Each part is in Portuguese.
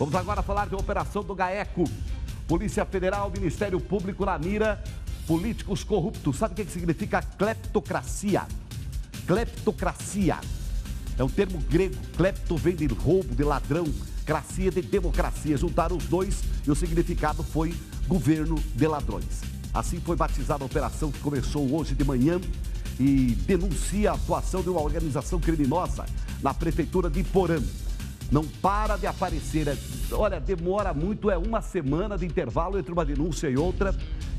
Vamos agora falar de uma operação do GAECO. Polícia Federal, Ministério Público na mira, políticos corruptos. Sabe o que significa cleptocracia? Cleptocracia é um termo grego. Clepto vem de roubo, de ladrão, cracia de democracia. Juntaram os dois e o significado foi governo de ladrões. Assim foi batizada a operação que começou hoje de manhã e denuncia a atuação de uma organização criminosa na prefeitura de Iporã. Não para de aparecer, olha, demora muito, é uma semana de intervalo entre uma denúncia e outra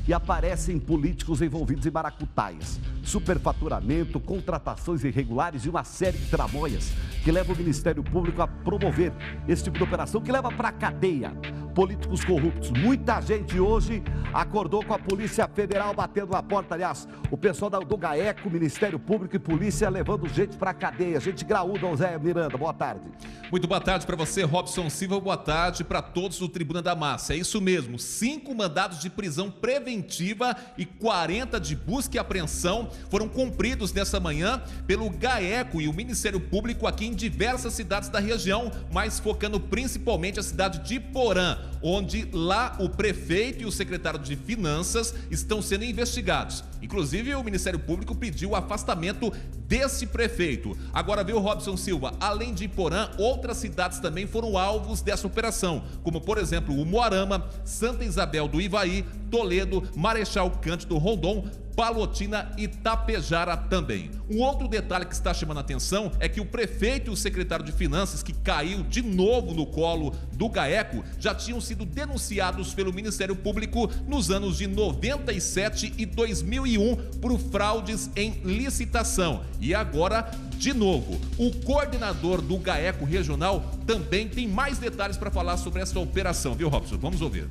e aparecem políticos envolvidos em maracutaias, superfaturamento, contratações irregulares e uma série de tramóias que leva o Ministério Público a promover esse tipo de operação que leva para a cadeia políticos corruptos. Muita gente hoje acordou com a Polícia Federal batendo na porta, aliás, o pessoal do GAECO, Ministério Público e Polícia levando gente para a cadeia. Gente graúda, José Miranda, boa tarde. Muito boa tarde para você, Robson Silva, boa tarde para todos do Tribuna da Massa. É isso mesmo, 5 mandados de prisão preventiva e 40 de busca e apreensão foram cumpridos nessa manhã pelo GAECO e o Ministério Público aqui em diversas cidades da região, mas focando principalmente a cidade de Iporã, onde lá o prefeito e o secretário de Finanças estão sendo investigados. Inclusive, o Ministério Público pediu o afastamento desse prefeito. Agora, viu, Robson Silva, além de Iporã, outras cidades também foram alvos dessa operação, como, por exemplo, o Moarama, Santa Isabel do Ivaí, Toledo, Marechal Cândido Rondon, Palotina e Tapejara também. Um outro detalhe que está chamando a atenção é que o prefeito e o secretário de Finanças, que caiu de novo no colo do GAECO, já tinham sido denunciados pelo Ministério Público nos anos de 97 e 2001 por fraudes em licitação. E agora, de novo, o coordenador do GAECO regional também tem mais detalhes para falar sobre essa operação, viu, Robson? Vamos ouvir.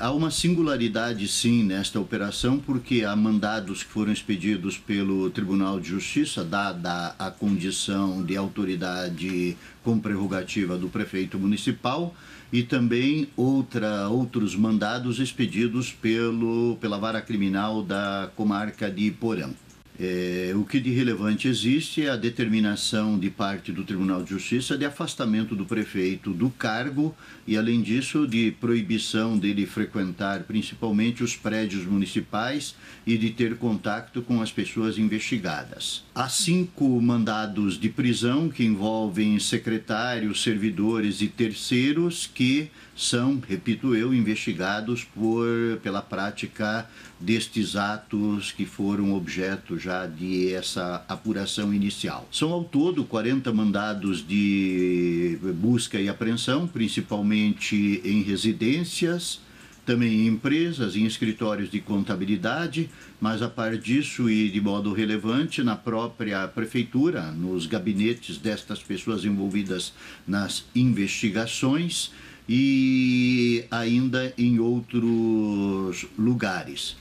Há uma singularidade, sim, nesta operação, porque há mandados que foram expedidos pelo Tribunal de Justiça, dada a condição de autoridade com prerrogativa do prefeito municipal, e também outros mandados expedidos pela vara criminal da comarca de Iporã. O que de relevante existe é a determinação de parte do Tribunal de Justiça de afastamento do prefeito do cargo e, além disso, de proibição dele frequentar principalmente os prédios municipais e de ter contato com as pessoas investigadas. Há 5 mandados de prisão que envolvem secretários, servidores e terceiros que são, repito eu, investigados pela prática destes atos que foram objeto já de essa apuração inicial. São ao todo 40 mandados de busca e apreensão, principalmente em residências, também em empresas, em escritórios de contabilidade, mas a par disso e de modo relevante na própria prefeitura, nos gabinetes destas pessoas envolvidas nas investigações e ainda em outros lugares.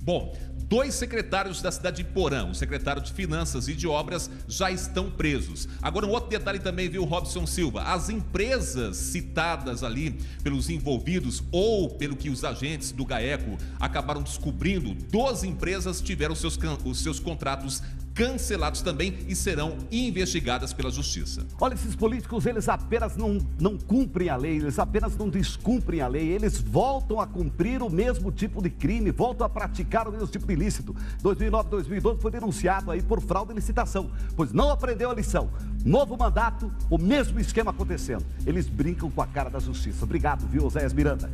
Bom, 2 secretários da cidade de Iporã, o secretário de Finanças e de Obras, já estão presos. Agora, um outro detalhe também, viu, Robson Silva? As empresas citadas ali pelos envolvidos ou pelo que os agentes do GAECO acabaram descobrindo, 12 empresas tiveram os seus contratos cancelados também e serão investigadas pela justiça. Olha, esses políticos, eles apenas não cumprem a lei, eles apenas não descumprem a lei, eles voltam a cumprir o mesmo tipo de crime, voltam a praticar o mesmo tipo de ilícito. 2009, 2012 foi denunciado aí por fraude e licitação, pois não aprendeu a lição. Novo mandato, o mesmo esquema acontecendo. Eles brincam com a cara da justiça. Obrigado, viu, Osaias Miranda.